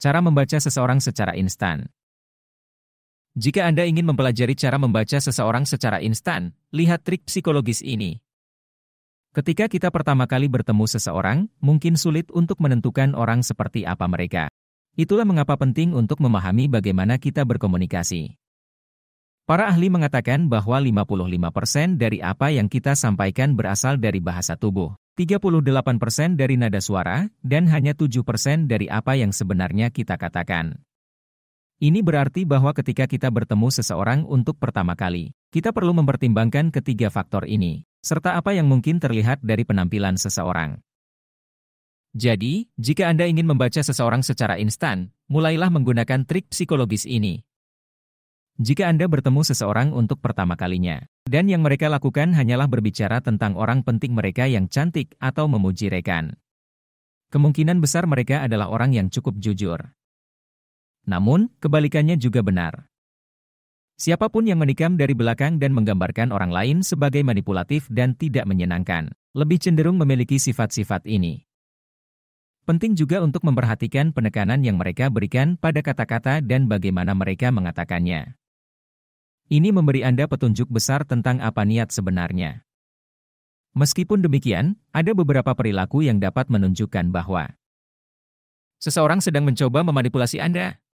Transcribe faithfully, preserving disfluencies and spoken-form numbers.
Cara membaca seseorang secara instan. Jika Anda ingin mempelajari cara membaca seseorang secara instan, lihat trik psikologis ini. Ketika kita pertama kali bertemu seseorang, mungkin sulit untuk menentukan orang seperti apa mereka. Itulah mengapa penting untuk memahami bagaimana kita berkomunikasi. Para ahli mengatakan bahwa lima puluh lima persen dari apa yang kita sampaikan berasal dari bahasa tubuh, tiga puluh delapan persen dari nada suara, dan hanya tujuh persen dari apa yang sebenarnya kita katakan. Ini berarti bahwa ketika kita bertemu seseorang untuk pertama kali, kita perlu mempertimbangkan ketiga faktor ini, serta apa yang mungkin terlihat dari penampilan seseorang. Jadi, jika Anda ingin membaca seseorang secara instan, mulailah menggunakan trik psikologis ini. Jika Anda bertemu seseorang untuk pertama kalinya, dan yang mereka lakukan hanyalah berbicara tentang orang penting mereka yang cantik atau memuji rekan, kemungkinan besar mereka adalah orang yang cukup jujur. Namun, kebalikannya juga benar. Siapapun yang menikam dari belakang dan menggambarkan orang lain sebagai manipulatif dan tidak menyenangkan, lebih cenderung memiliki sifat-sifat ini. Penting juga untuk memperhatikan penekanan yang mereka berikan pada kata-kata dan bagaimana mereka mengatakannya. Ini memberi Anda petunjuk besar tentang apa niat sebenarnya. Meskipun demikian, ada beberapa perilaku yang dapat menunjukkan bahwa seseorang sedang mencoba memanipulasi Anda.